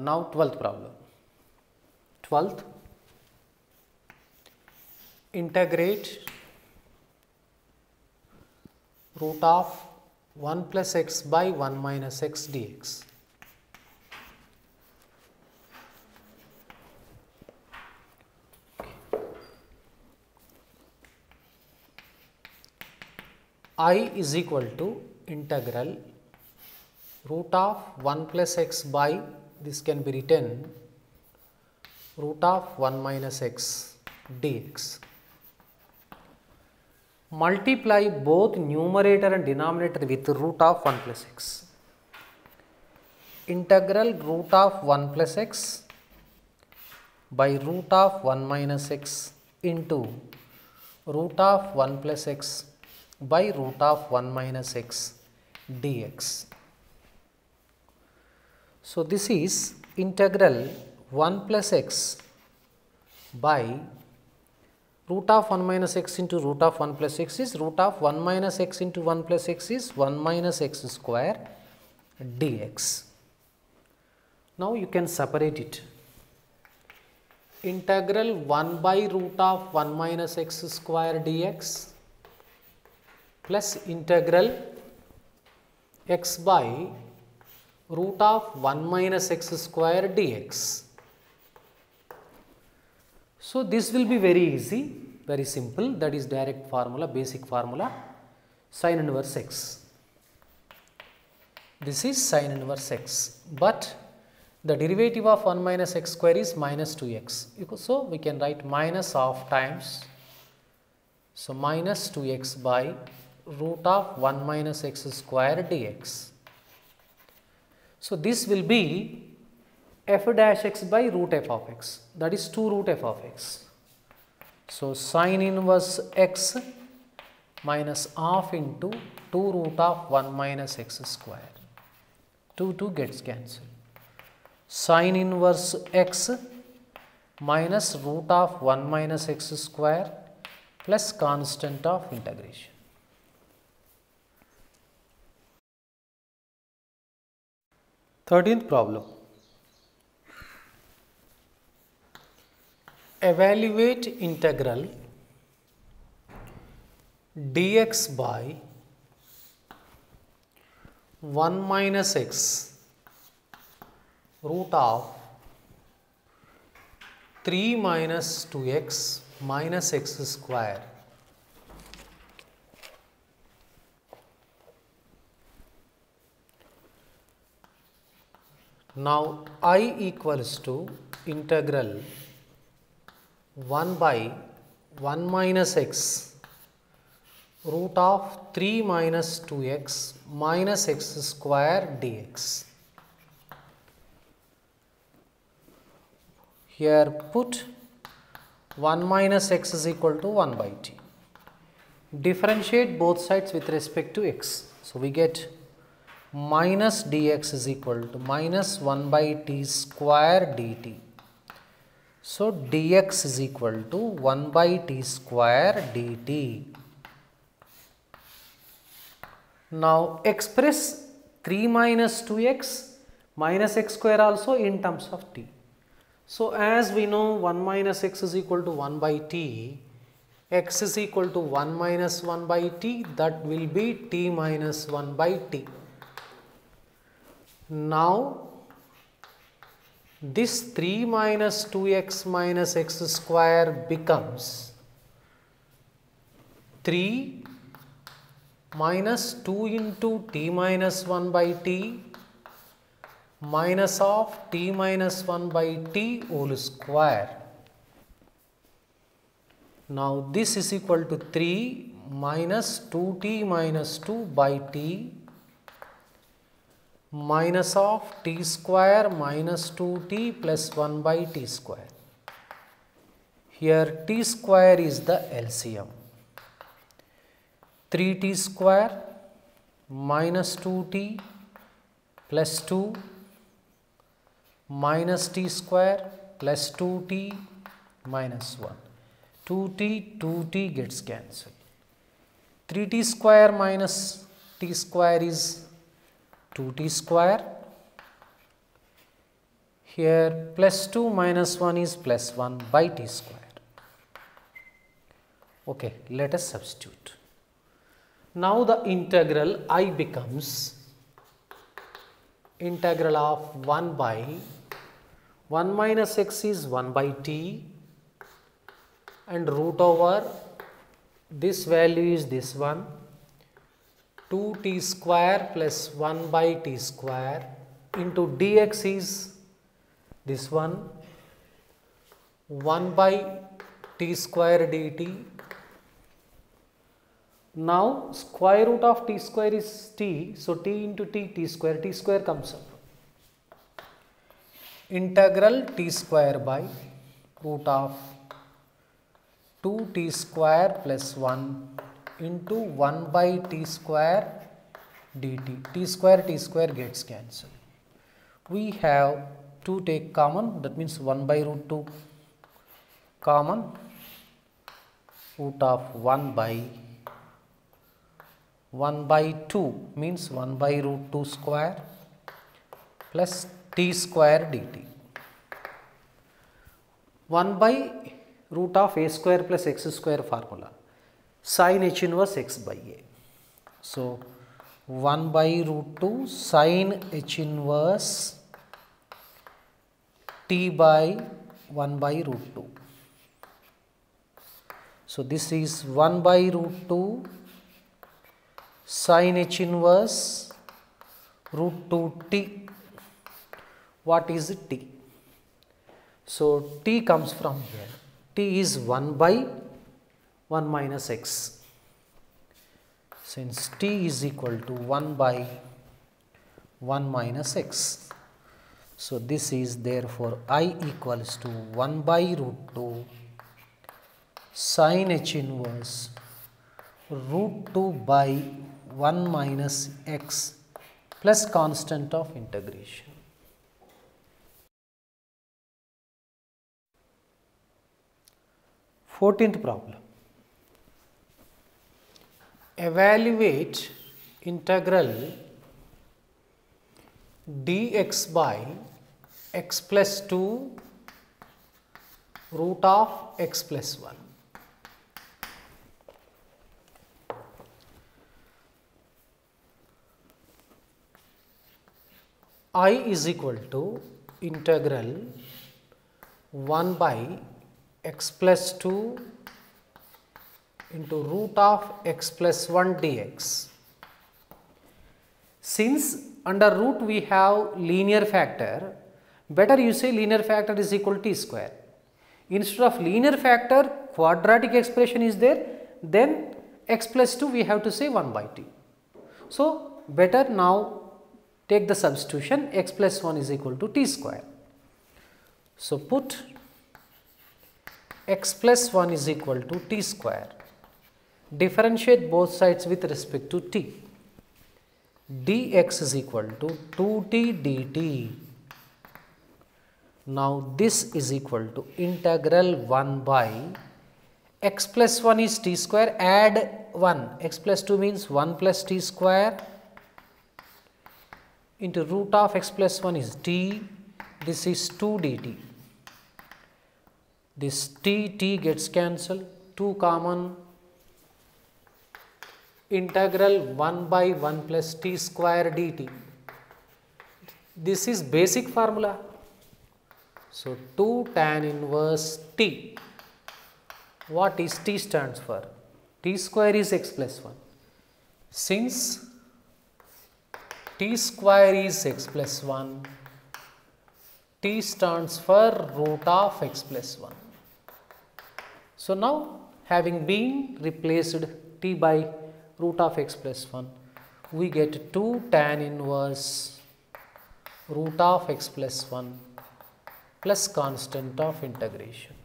Now 12th problem. 12th, integrate root of 1 plus x by 1 minus x dx. I is equal to integral root of 1 plus x by, this can be written root of 1 minus x dx. Multiply both numerator and denominator with root of 1 plus x. Integral root of 1 plus x by root of 1 minus x into root of 1 plus x by root of 1 minus x dx. So, this is integral 1 plus x by root of 1 minus x into root of 1 plus x is root of 1 minus x into 1 plus x is 1 minus x square dx. Now, you can separate it. Integral 1 by root of 1 minus x square dx plus integral x by root of 1 minus x square dx. So, this will be very easy, very simple, that is direct formula, basic formula, sin inverse x. This is sin inverse x, but the derivative of 1 minus x square is minus 2x. So, we can write minus of times, so minus 2x by root of 1 minus x square dx. So, this will be f dash x by root f of x, that is 2 root f of x. So, sin inverse x minus half into 2 root of 1 minus x square, 2 gets cancelled. Sin inverse x minus root of 1 minus x square plus constant of integration. Thirteenth problem. Evaluate integral dx by 1 minus x root of 3 minus 2x minus x square. Now, I equals to integral 1 by 1 minus x root of 3 minus 2x minus x square dx. Here put 1 minus x is equal to 1 by t. Differentiate both sides with respect to x. So, we get minus dx is equal to minus 1 by t square dt. So, dx is equal to 1 by t square dt. Now, express 3 minus 2x minus x square also in terms of t. So, as we know 1 minus x is equal to 1 by t, x is equal to 1 minus 1 by t, that will be t minus 1 by t. Now, this 3 minus 2x minus x square becomes 3 minus 2 into t minus 1 by t minus of t minus 1 by t whole square. Now, this is equal to 3 minus 2t minus 2 by t minus of t square minus 2t plus 1 by t square. Here t square is the LCM. 3t square minus 2t plus 2 minus t square plus 2t minus 1. 2t gets cancelled. 3t square minus t square is 2t square. Here plus 2 minus 1 is plus 1 by t square. Okay, let us substitute. Now, the integral I becomes integral of 1 by 1 minus x is 1 by t and root over this value is this one 2 t square plus 1 by t square into dx is this one 1 by t square dt. Now, square root of t square is t. So, t into t square comes up. Integral t square by root of 2 t square plus 1 into 1 by t square dt. T square gets cancelled. We have 2 take common, that means 1 by root 2 common, root of 1 by 2 means 1 by root 2 square plus t square dt. 1 by root of a square plus x square formula, sin h inverse x by a. So, 1 by root 2 sin h inverse t by 1 by root 2. So, this is 1 by root 2 sin h inverse root 2 t. What is t? So, t comes from here. T is 1 by 1 minus x. Since t is equal to 1 by 1 minus x. So, this is therefore I equals to 1 by root 2 sin h inverse root 2 by 1 minus x plus constant of integration. Fourteenth problem. Evaluate integral dx by x plus 2 root of x plus 1. I is equal to integral 1 by x plus 2 into root of x plus 1 dx. Since under root we have linear factor, better you say linear factor is equal to t square. Instead of linear factor, quadratic expression is there, then x plus 2 we have to say 1 by t. So, better now take the substitution x plus 1 is equal to t square. So, put x plus 1 is equal to t square, differentiate both sides with respect to t. Dx is equal to 2t dt. Now, this is equal to integral 1 by x plus 1 is t square, add 1, x plus 2 means 1 plus t square into root of x plus 1 is t, this is 2 dt. This t gets cancelled, 2 common, integral 1 by 1 plus t square dt. This is basic formula. So, 2 tan inverse t. What is t stands for? T square is x plus 1. Since t square is x plus 1, t stands for root of x plus 1. So, now having been replaced t by root of x plus 1, we get 2 tan inverse root of x plus 1 plus constant of integration.